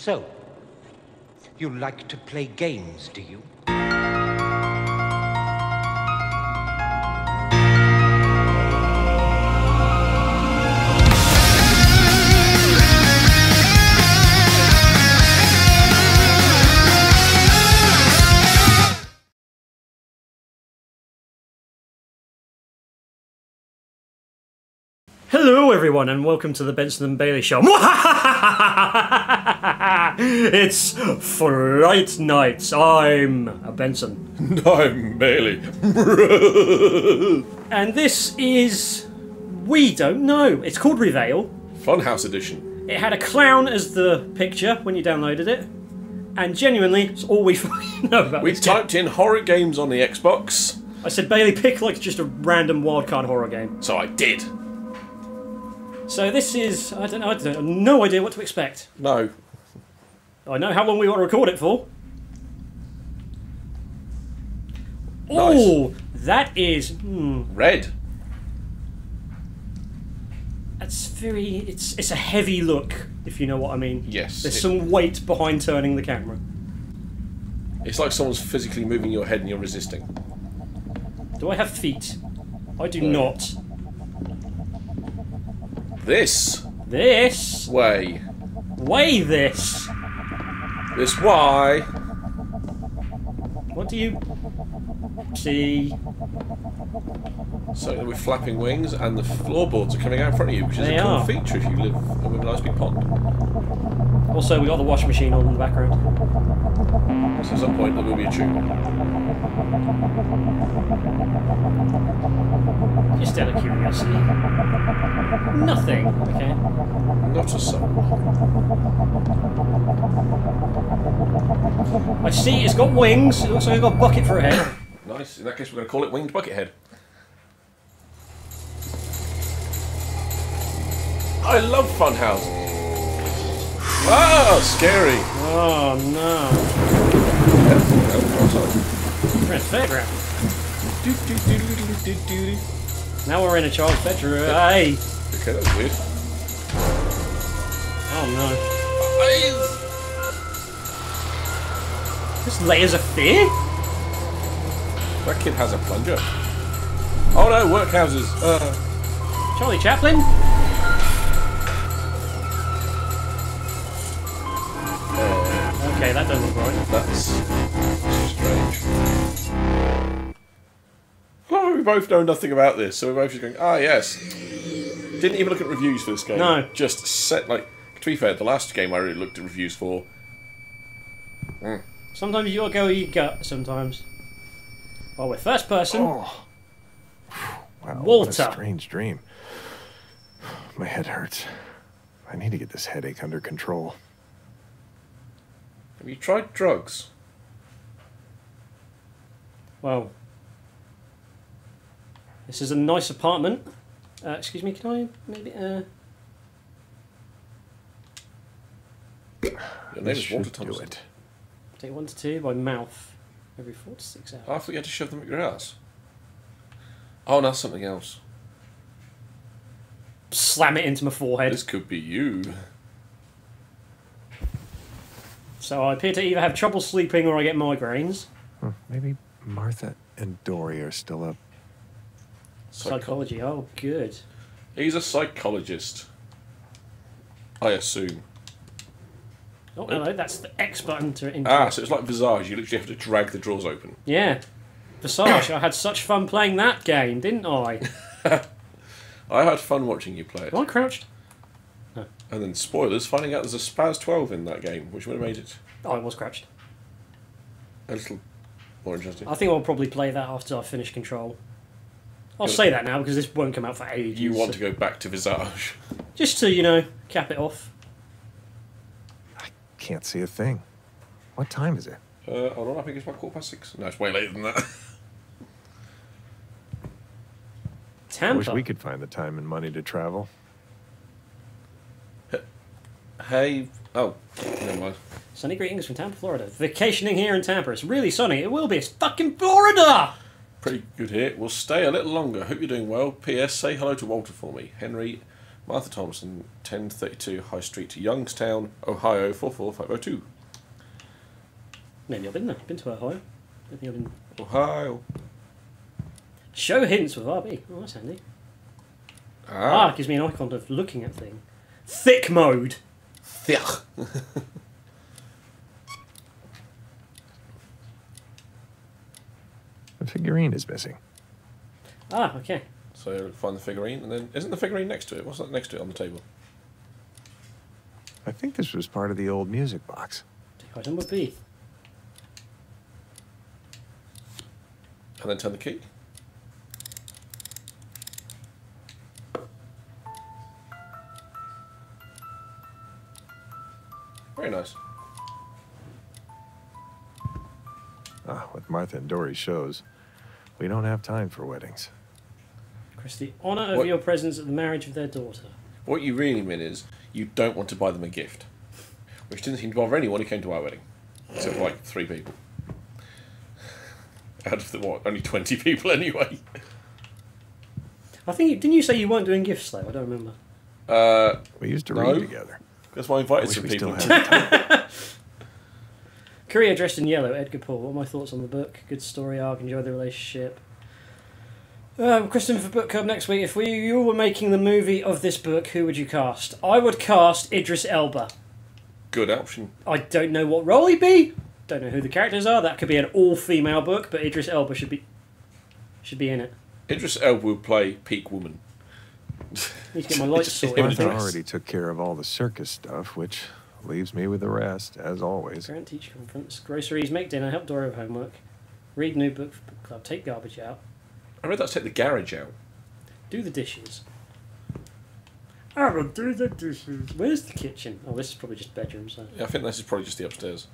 So, you like to play games, do you? Hello everyone and welcome to the Benson and Bailey Show. It's Fright Nights. I'm a Benson. And I'm Bailey. And this is... we don't know. It's called Reveil. Funhouse Edition. It had a clown as the picture when you downloaded it. And genuinely, it's all we fucking know about this game. We typed in horror games on the Xbox. I said, Bailey, pick like just a random wildcard horror game. So I did. So this is, I have no idea what to expect. No. I know how long we want to record it for. Nice. Oh, that is... red. That's very... It's a heavy look, if you know what I mean. Yes. There's some weight behind turning the camera. It's like someone's physically moving your head and you're resisting. Do I have feet? I do not. This way this why? What do you see? So we're flapping wings, and the floorboards are coming out in front of you, which is a cool feature if you live on a nice big pond. Also, we got the washing machine on in the background. So at some point there will be a tune. Just out of curiosity. Nothing. Okay. Not a soul. I see it's got wings. It looks like it's got a bucket for a head. Nice. In that case, we're going to call it Winged Buckethead. I love Funhouse. Ah, scary. Oh, no. We're in a fairground. Now we're in a child's bedroom. Hey! Okay, that was weird. Oh no. This Layers of Fear? That kid has a plunger. Oh no, workhouses. Charlie Chaplin? Okay, that doesn't look right. That's strange. We both know nothing about this, so we're both just going, ah, yes. Didn't even look at reviews for this game. No. Just set, like, to be fair, the last game I really looked at reviews for. Sometimes you gotta go with your gut, sometimes. Well, we're first person. Oh. Wow, Walter. What a strange dream. My head hurts. I need to get this headache under control. Have you tried drugs? Well... this is a nice apartment. Excuse me, can I maybe... Your name is Walter Thompson. Take 1 to 2 by mouth every 4 to 6 hours. I thought you had to shove them at your ass. Oh, that's something else. Slam it into my forehead. This could be you. So I appear to either have trouble sleeping or I get migraines. Maybe Martha and Dory are still up. Psychology, oh good. He's a psychologist. I assume. Oh, hello, that's the X button to enter. Ah, so it's like Visage, you literally have to drag the drawers open. Yeah. Visage, I had such fun playing that game, didn't I? I had fun watching you play it. Am I crouched? No. And then, spoilers, finding out there's a SPAS 12 in that game, which would have made it... oh, I was crouched. A little more interesting. I think I'll probably play that after I finish Control. I'll say that now because this won't come out for ages. You want to go back to Visage. Just to, you know, cap it off. I can't see a thing. What time is it? Hold on, I think it's about 6:15. No, it's way later than that. Tampa. I wish we could find the time and money to travel. Hey. Oh, never mind. Sunny greetings from Tampa, Florida. Vacationing here in Tampa. It's really sunny. It will be. It's fucking Florida! Pretty good here. We'll stay a little longer. Hope you're doing well. P.S. Say hello to Walter for me. Henry Martha Thompson, 1032 High Street, Youngstown, Ohio, 44502. Maybe I've been there. I've been to Ohio. I think I've been... Ohio. Show hints with RB. Oh, that's handy. Ah, it gives me an icon of looking at thing. Thick mode. Thick. The figurine is missing. Ah, okay. So find the figurine, and then isn't the figurine next to it? What's that next to it on the table? I think this was part of the old music box. Item would be. And then turn the key. Very nice. Ah, with Martha and Dory's shows, we don't have time for weddings. Christy, honour of your presence at the marriage of their daughter. What you really mean is you don't want to buy them a gift. Which didn't seem to bother anyone who came to our wedding. Except for like 3 people. Out of the, what, only 20 people anyway. I think, didn't you say you weren't doing gifts though? I don't remember. We used to read together. That's why I invited some people. Career Dressed in Yellow, Edgar Poole. What are my thoughts on the book? Good story arc, enjoy the relationship. Kristen for Book Club next week. If you were making the movie of this book, who would you cast? I would cast Idris Elba. Good option. I don't know what role he'd be. Don't know who the characters are. That could be an all-female book, but Idris Elba should be in it. Idris Elba would play peak woman. Need to get my lights sorted. Martha already took care of all the circus stuff, which leaves me with the rest, as always. Parent teacher conference, groceries, make dinner, help Dora with homework, read new book for book club, take garbage out. I read that take the garage out. Do the dishes. I will do the dishes. Where's the kitchen? Oh, this is probably just bedroom. So yeah, I think this is probably just the upstairs.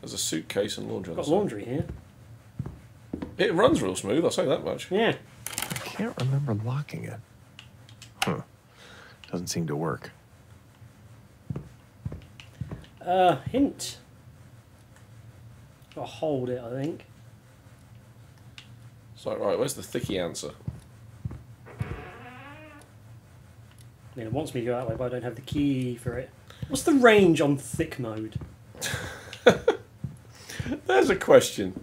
There's a suitcase and laundry. I've got laundry here. It runs real smooth. I'll say that much. Yeah. I can't remember locking it. Huh. Doesn't seem to work. Hint. Gotta hold it, I think. So, right, where's the thicky answer? I mean, it wants me to go that way, but I don't have the key for it. What's the range on thick mode? There's a question.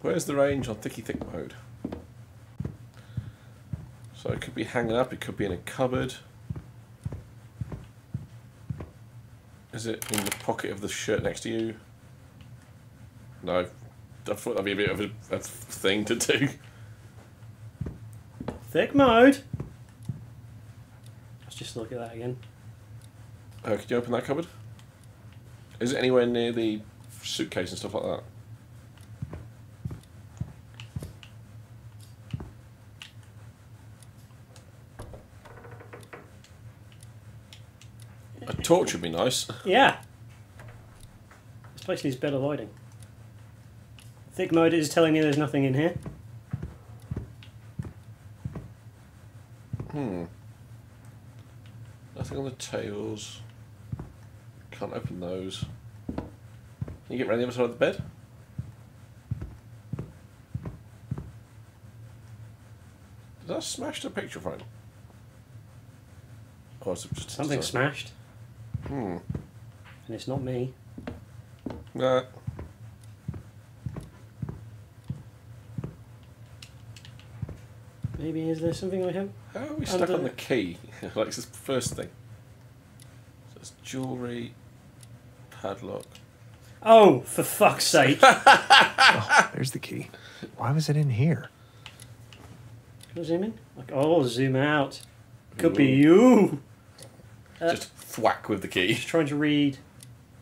Where's the range on thick mode? So it could be hanging up, it could be in a cupboard. Is it in the pocket of the shirt next to you? No, I thought that'd be a bit of a thing to do. Thick mode! Let's just look at that again. Oh, could you open that cupboard? Is it anywhere near the suitcase and stuff like that? A torch would be nice. Yeah. This place needs better lighting. Thick mode is telling me there's nothing in here. Hmm. Nothing on the tables. Can't open those. Can you get around the other side of the bed? Did I smash the picture frame? Oh, it's just something smashed. Hmm. And it's not me. Nah. Maybe is there something I have? How are we stuck on the key? Like it's the first thing. So it's jewellery, padlock. Oh, for fuck's sake! Oh, there's the key. Why was it in here? Can I zoom in? Oh, zoom out. Could be you. Just thwack with the key. Just trying to read.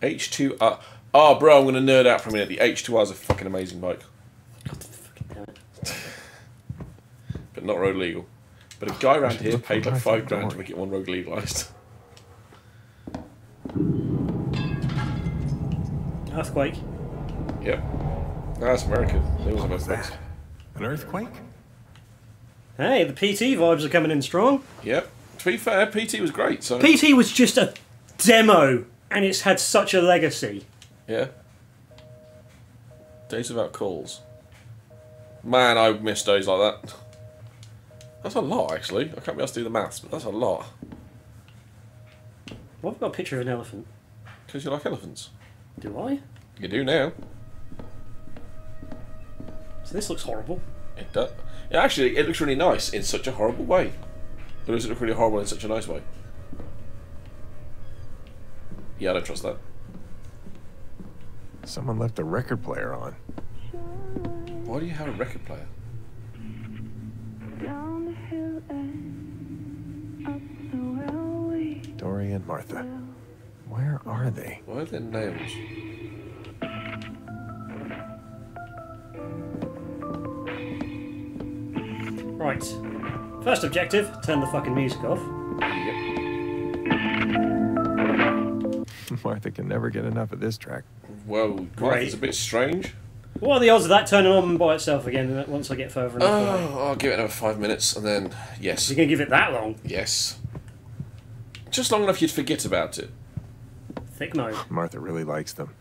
H2R. Oh, bro, I'm going to nerd out for a minute. The H2R is a fucking amazing bike. God, fucking damn it. But not road legal. But a guy around here paid like $5,000 to make it one road legalised. Earthquake. Yep. That's American. It was earthquakes. An earthquake? Hey, the P.T. vibes are coming in strong. Yep. To be fair, P.T. was great. So P.T. was just a demo, and it's had such a legacy. Yeah. Days Without Calls. Man, I missed days like that. I That's a lot, actually. I can't be asked to do the maths, but that's a lot. Well, I've got a picture of an elephant. Because you like elephants. Do I? You do now. So this looks horrible. It does. Yeah, actually, it looks really nice in such a horrible way. Or does it look really horrible in such a nice way? Yeah, I don't trust that. Someone left a record player on. Why do you have a record player? Dory and Martha. Where are they? Why are their nails? Right. First objective, turn the fucking music off. Yep. Martha can never get enough of this track. Well, it's a bit strange. What are the odds of that turning on by itself again once I get further and further? I'll give it another 5 minutes and then, yes. You're going to give it that long? Yes. Just long enough you'd forget about it. Thick mode. Martha really likes them.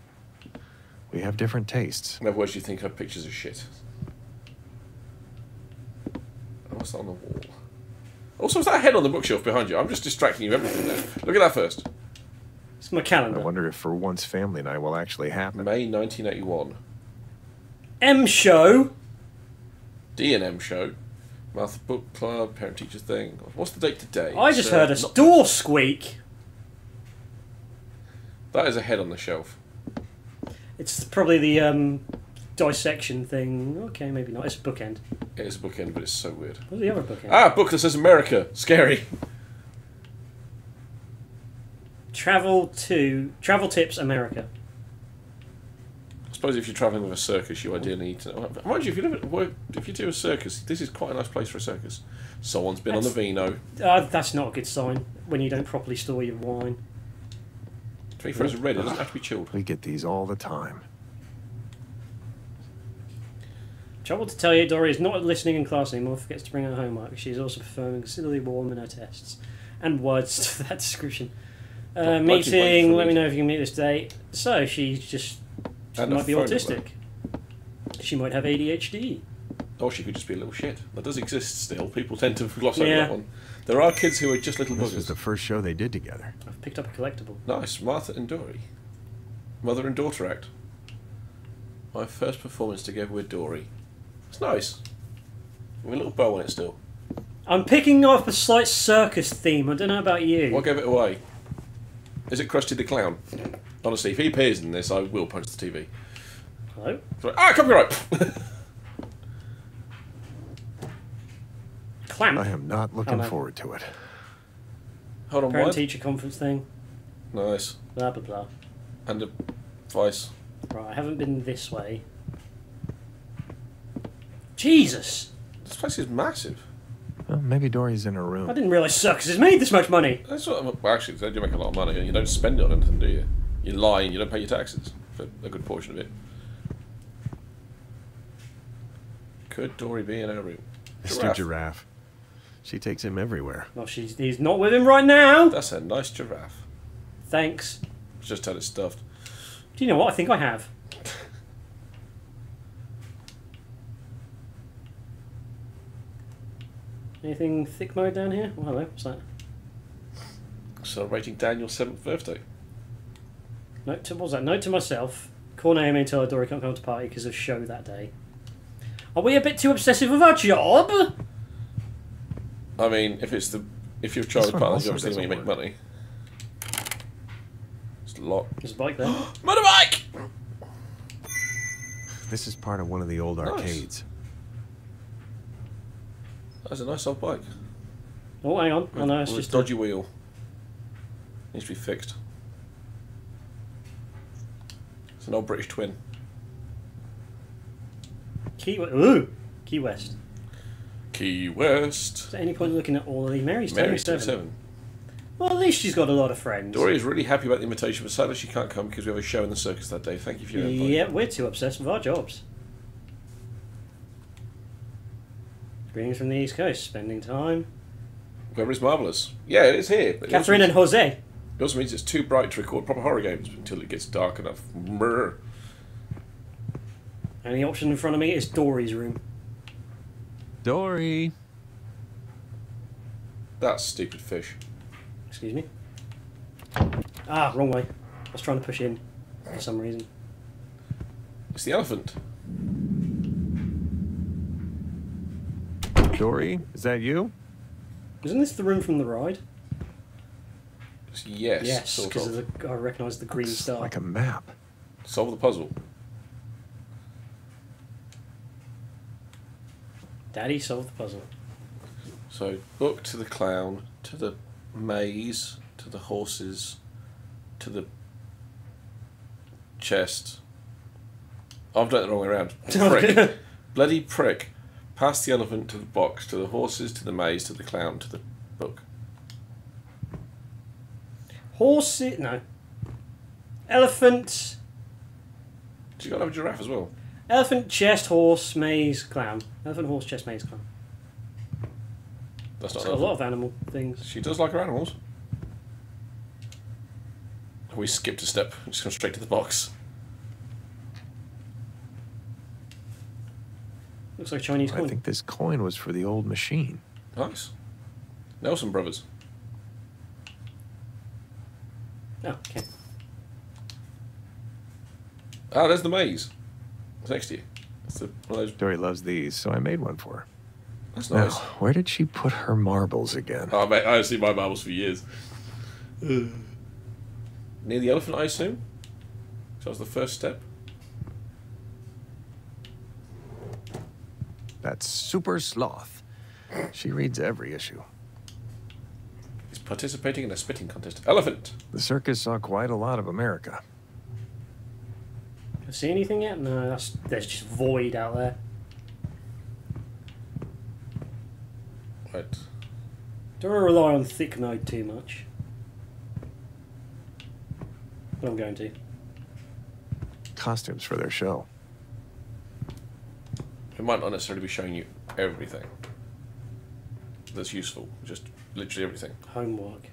We have different tastes. In other words, you think her pictures are shit. What's that on the wall? Also, is that a head on the bookshelf behind you? I'm just distracting you everything there. Look at that first. It's my calendar. I wonder if for once family night will actually happen. May 1981. M show. D&M show. Math book club, parent teacher thing. What's the date today? I just heard a door squeak. That is a head on the shelf. It's probably the dissection thing. Okay, maybe not. It's a bookend. It is a bookend, but it's so weird. What's the other bookend? Ah, a book that says America. Scary. Travel tips America. I suppose if you're travelling with a circus, you ideally need to know. Mind you, if you do a circus, this is quite a nice place for a circus. Someone's been on the vino. That's not a good sign when you don't properly store your wine. To be fair, it's red. It doesn't have to be chilled. We get these all the time. Trouble to tell you, Dory is not listening in class anymore. Forgets to bring her homework. She's also performing considerably warm in her tests and words to that description. Meeting. Let me know if you can meet this date. So she's just. She might be autistic. She might have ADHD. Or she could just be a little shit. That does exist still. People tend to gloss over that one. There are kids who are just little buggers. This was the first show they did together. I've picked up a collectible. Nice. Martha and Dory. Mother and daughter act. My first performance together with Dory. It's nice. With a little bow on it still. I'm picking up a slight circus theme. I don't know about you. What gave it away? Is it Crusty the Clown? Honestly, if he appears in this, I will punch the TV. Hello? Ah, copyright! Clamp. I am not looking forward to it. Hold on, Parent-teacher conference thing. Nice. Blah, blah, blah. And advice. Right, I haven't been this way. Jesus! This place is massive. Well, maybe Dory's in her room. I didn't realise circus has made this much money. That's what, well, actually, they do make a lot of money. You don't spend it on anything, do you? You lie and you don't pay your taxes for a good portion of it. Could Dory be in our room? Mr. Giraffe. She takes him everywhere. Well, he's not with him right now. That's a nice giraffe. Thanks. Just had it stuffed. Do you know what? I think I have. Anything thick mode down here? Oh, hello. What's that? Celebrating Daniel's 7th birthday. Note to, what was that? Note to myself. Call Naomi and tell her Dory can't come to party because of show that day. Are we a bit too obsessive with our job? I mean, if your child's part of the job, it's the way you make money. It's a lot. There's a bike there. Motorbike! This is part of one of the old arcades. That's a nice old bike. Oh, hang on. I know it's just a dodgy wheel. Needs to be fixed. It's an old British twin. Key West. Key West. Is there any point looking at all of these? Mary's 27. Well, at least she's got a lot of friends. Dory is really happy about the invitation, but sadly she can't come because we have a show in the circus that day. Thank you for your input. Yeah, we're too obsessed with our jobs. Greetings from the East Coast. Spending time. Weather is marvellous. Yeah, it is here. Catherine and Jose. It also means it's too bright to record proper horror games until it gets dark enough. Brr. And the option in front of me is Dory's room. Dory! That stupid fish. Excuse me. Ah, wrong way. I was trying to push in for some reason. It's the elephant. Dory, is that you? Isn't this the room from the ride? Yes. Yes, because I recognise the green star. Like a map. Solve the puzzle. Daddy solved the puzzle. So, book to the clown, to the maze, to the horses, to the chest. I've done it the wrong way around. Prick. Bloody prick. Past the elephant, to the box, to the horses, to the maze, to the clown, to the book. Horses. No. Elephant. You got to have a giraffe as well. Elephant, chest, horse, maze, clown. Elephant, horse, chest, maze, clown. That's not got a lot of animal things. She does like her animals. We skipped a step. We just come straight to the box. Looks like Chinese coin. I think this coin was for the old machine. Nice. Nelson Brothers. Oh, okay. Ah, there's the maze. It's next to you. It's one of those... Dory loves these, so I made one for her. That's nice. Now, where did she put her marbles again? Oh, mate, I haven't seen my marbles for years. Near the elephant, I assume? So that was the first step. That's Super Sloth. She reads every issue. He's participating in a spitting contest. Elephant! The circus saw quite a lot of America. See anything yet? No, that's, there's just void out there. Right. Don't want to rely on thick mode too much. But I'm going to. Costumes for their show. It might not necessarily be showing you everything that's useful. Just literally everything. Homework.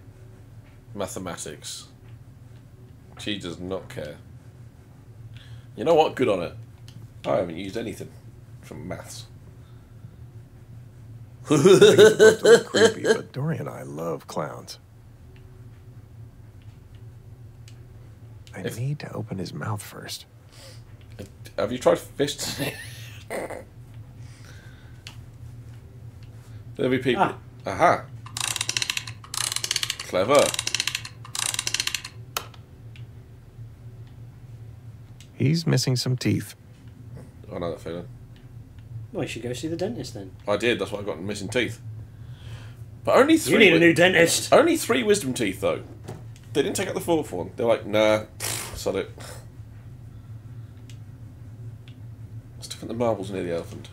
Mathematics. She does not care. You know what? Good on it. I haven't used anything from maths. I think it's a little creepy, but Dory and I love clowns. I need to open his mouth first. Have you tried fish today? There'll be people. Ah. Aha! Clever. He's missing some teeth. I know that feeling. Well, you should go see the dentist then. I did. That's why I got missing teeth. But only three. You need a new dentist. Only 3 wisdom teeth though. They didn't take out the 4th one. They're like, nah, sod it. Let's look at the marbles near the elephant.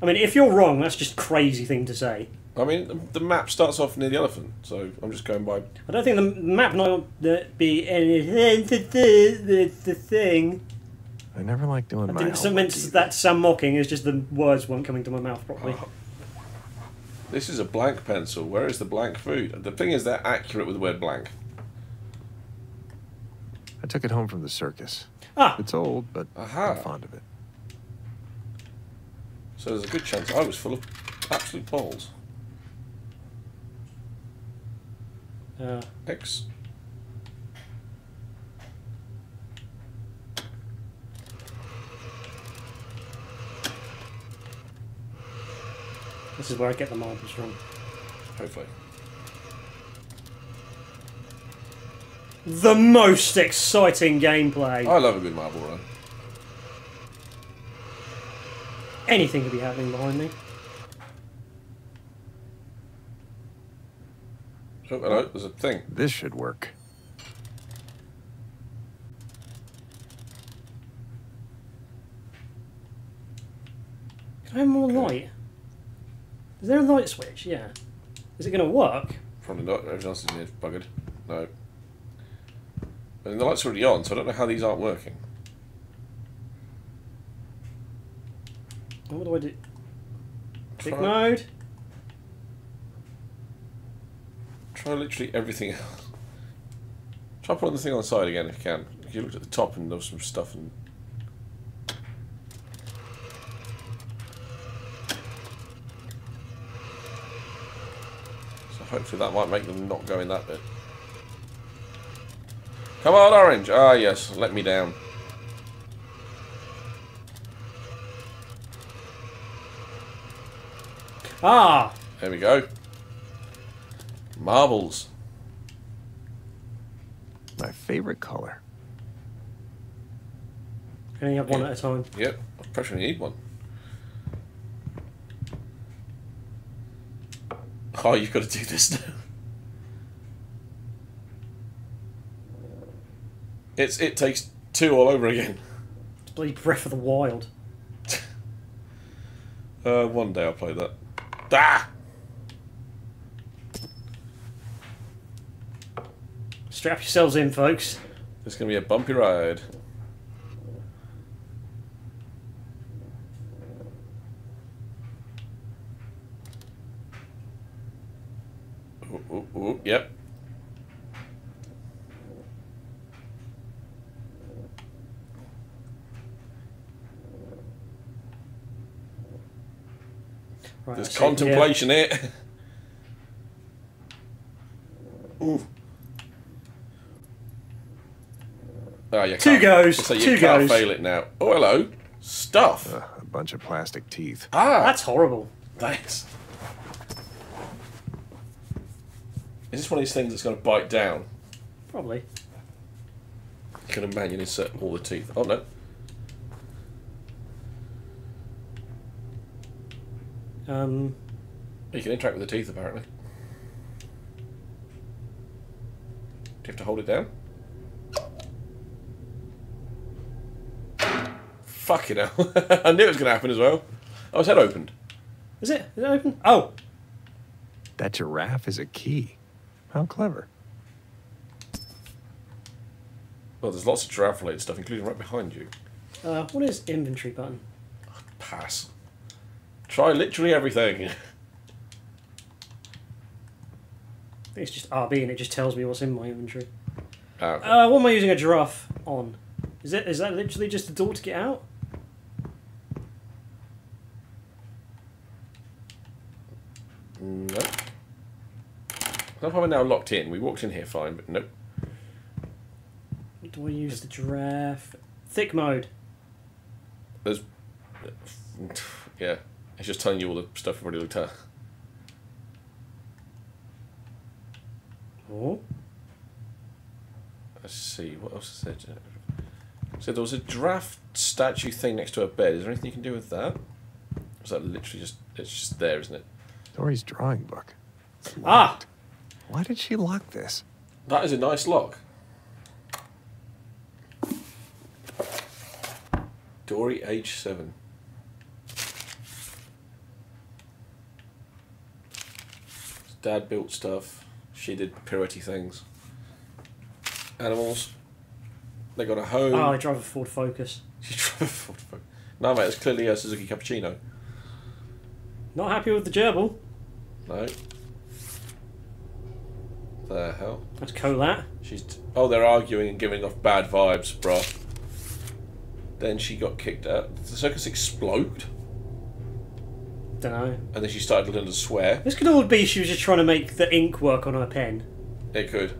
I mean, if you're wrong, that's just a crazy thing to say. I mean, the map starts off near the elephant, so I'm just going by... I don't think the map might be anything to do with the thing. I never like doing my homework. That's some mocking, it's just the words weren't coming to my mouth properly. Oh. This is a blank pencil. Where is the blank food? The thing is, they're accurate with the word blank. I took it home from the circus. Ah! It's old, but I'm fond of it. So there's a good chance I was full of absolute balls. X. This is where I get the marbles from. Hopefully. The most exciting gameplay. I love a good marble run. Anything could be happening behind me. Oh, hello, there's a thing. This should work. Can I have more light? Is there a light switch? Yeah. Is it going to work? Probably not. Everything else is near buggered. No. And the light's already on, so I don't know how these aren't working. What do I do? Click mode? Try literally everything else. Try putting the thing on the side again if you can. You looked at the top and there was some stuff and... Hopefully that might make them not go in that bit. Come on, orange! Ah, yes, let me down. Ah! There we go. Marbles. My favorite color. Can you have one at a time? Yep, I pressure need one. Oh, you've got to do this now. It's It Takes Two all over again. It's bloody Breath of the Wild. One day I'll play that. Ah! Strap yourselves in, folks. It's going to be a bumpy ride. Ooh, yep. Right, there's contemplation here. Ooh. Oh, you two goes. So you can't fail it now. Oh, hello. Stuff. A bunch of plastic teeth. Ah, that's horrible. Thanks. Is this one of these things that's going to bite down? Probably. You can imagine insert all the teeth. Oh no. You can interact with the teeth apparently. Do you have to hold it down? Fucking hell. I knew it was going to happen as well. Oh, his head opened. Is it? Is it open? Oh! That giraffe is a key. How clever. Well, there's lots of giraffe-related stuff, including right behind you. What is inventory button? Pass. Try literally everything. I think it's just RB and it just tells me what's in my inventory. Oh, okay. What am I using a giraffe on? Is that literally just the door to get out? Nope. That's why we're now locked in. We walked in here fine, but nope. Do I use the giraffe? Thick mode. There's... yeah. It's just telling you all the stuff we've already looked at. Oh. Let's see. What else is there? So there was a giraffe statue thing next to a bed. Is there anything you can do with that? Or is that literally just... It's just there, isn't it? Dory's drawing book. Ah! Why did she lock this? That is a nice lock. Dory, age 7. Dad built stuff. She did pirouetty things. Animals. They got a home. Oh, I drive a Ford Focus. She drove a Ford Focus. No, mate, it's clearly a Suzuki Cappuccino. Not happy with the gerbil. No. The hell? That's Colat. She's oh, they're arguing and giving off bad vibes, bruh. Then she got kicked out. Did the circus explode? Don't know. And then she started learning to swear. This could all be she was just trying to make the ink work on her pen. It could.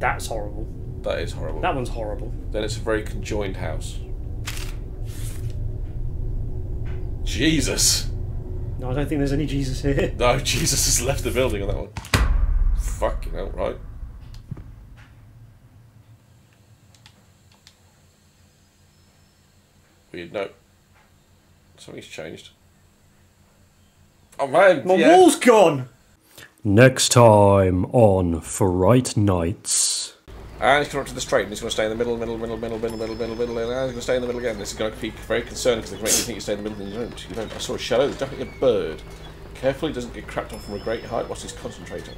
That's horrible. That is horrible. That one's horrible. Then it's a very conjoined house. Jesus. No, I don't think there's any Jesus here. No, Jesus has left the building on that one. Fucking hell, right. Weird, no. Something's changed. Oh man, my wall's gone! Next time on Fright Nights. And he's going to the straight, and he's going to stay in the middle, and he's going to stay in the middle again. This is going to be very concerning because they can make you think you stay in the middle and you don't. You don't. I saw a shadow. There's definitely a bird. Carefully, doesn't get crapped on from a great height whilst he's concentrating.